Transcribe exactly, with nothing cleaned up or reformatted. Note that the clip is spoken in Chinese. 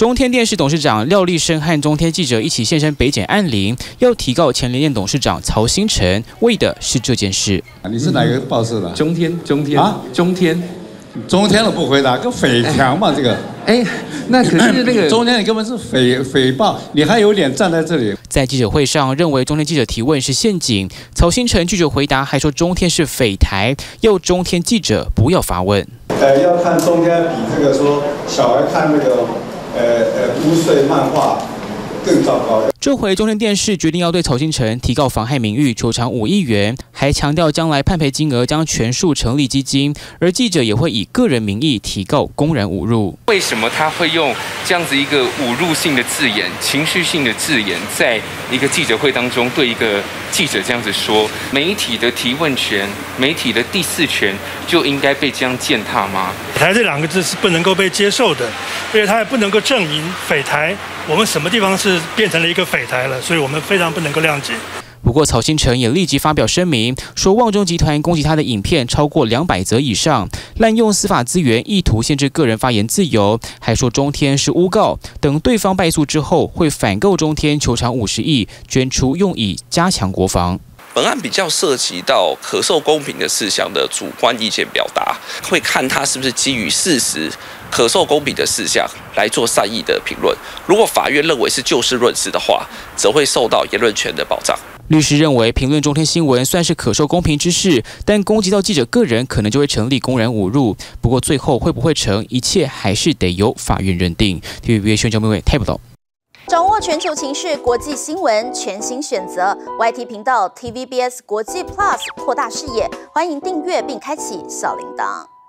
中天电视董事长廖立生和中天记者一起现身北检案林，要提告前联电董事长曹兴诚，为的是这件事。你是哪个报社的？中天，中天啊，中天，中天我不回答，跟匪强嘛这个。 哎，那可是那个中天，你根本是诽诽谤，你还有脸站在这里？在记者会上，认为中天记者提问是陷阱，曹兴诚拒绝回答，还说中天是匪台，要中天记者不要发问。呃，要看中天比这个说小孩看那个呃呃污秽漫画更糟糕。这回中天电视决定要对曹兴诚提告妨害名誉，求偿五亿元，还强调将来判赔金额将全数成立基金，而记者也会以个人名义提告公然侮辱。为什么他会用这样子一个侮辱性的字眼、情绪性的字眼，在一个记者会当中对一个记者这样子说？媒体的提问权、媒体的第四权就应该被这样践踏吗？"匪台"这两个字是不能够被接受的，因为他也不能够证明匪台我们什么地方是变成了一个 匪台了，所以我们非常不能够谅解。不过，曹兴诚也立即发表声明，说旺中集团攻击他的影片超过两百则以上，滥用司法资源，意图限制个人发言自由，还说中天是诬告。等对方败诉之后，会反告中天求偿五十亿，捐出用以加强国防。 本案比较涉及到可受公平的事项的主观意见表达，会看它是不是基于事实、可受公平的事项来做善意的评论。如果法院认为是就事论事的话，则会受到言论权的保障。律师认为，评论中天新闻算是可受公平之事，但攻击到记者个人，可能就会成立公然侮辱。不过最后会不会成，一切还是得由法院认定。T V B S 宣教媒体台报道。 掌握全球情势，国际新闻全新选择 Y T 频道 T V B S 国际 Plus 扩大视野，欢迎订阅并开启小铃铛。